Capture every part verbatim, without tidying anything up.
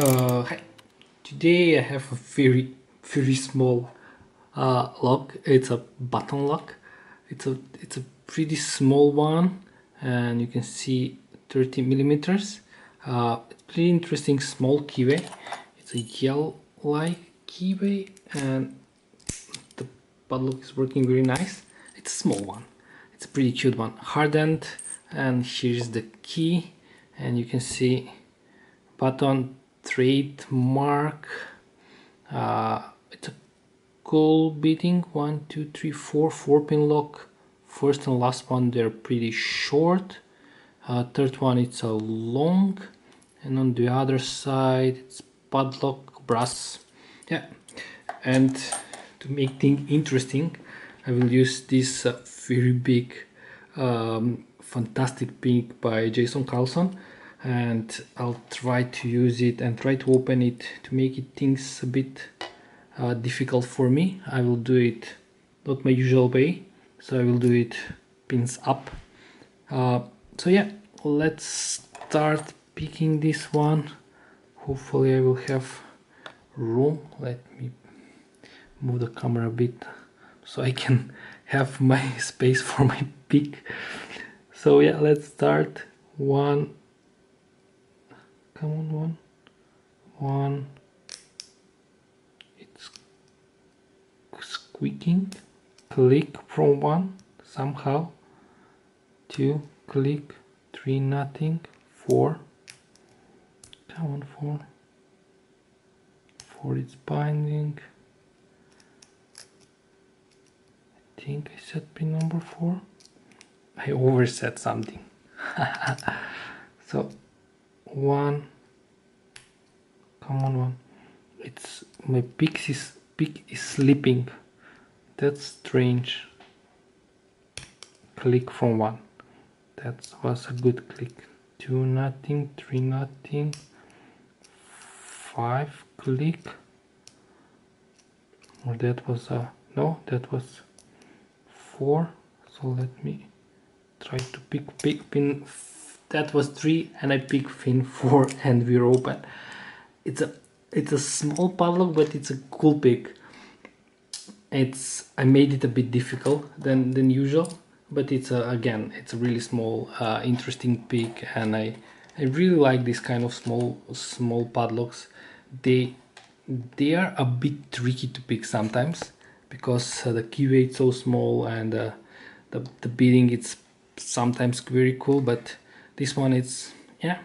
Uh, hi. Today I have a very, very small uh, lock. It's a Baton lock. It's a, it's a pretty small one, and you can see thirty millimeters. Uh, pretty interesting small keyway. It's a gel-like keyway, and the padlock is working very nice. It's a small one. It's a pretty cute one, hardened, and here's the key, and you can see Baton trademark. Uh, it's a cool beating. One, two, three, four, four pin lock. First and last one, they're pretty short. Uh, third one, it's a long, and on the other side, it's padlock brass. Yeah, and to make things interesting, I will use this uh, very big, um, fantastic pink by Jason Carlson. And I'll try to use it and try to open it to make it things a bit uh, difficult for me. I will do it not my usual way, so I will do it pins up. Uh, so yeah, let's start picking this one. Hopefully I will have room. Let me move the camera a bit so I can have my space for my pick. So yeah, let's start. One. Come on, one, one, it's squeaking, click from one, somehow, two, click, three, nothing, four, come on, four, four, it's binding, I think I said pin number four, I overset something, so, one, come on, one, it's my pick is pick is slipping, that's strange. Click from one, that was a good click. Two, nothing, three, nothing, five, click, or that was a no, that was four. So let me try to pick pick pin. That was three, and I pick fin four, and we're open. It's a it's a small padlock, but it's a cool pick. It's I made it a bit difficult than than usual, but it's a, again it's a really small, uh, interesting pick, and I I really like this kind of small small padlocks. They they are a bit tricky to pick sometimes because uh, the keyway is so small, and uh, the the beading it's sometimes very cool, but this one, it's, yeah,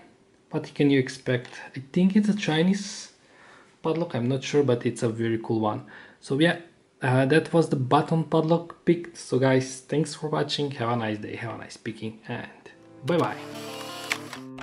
what can you expect? I think it's a Chinese padlock, I'm not sure, but it's a very cool one. So yeah, uh, that was the Baton padlock pick. So guys, thanks for watching, have a nice day, have a nice picking, and bye-bye.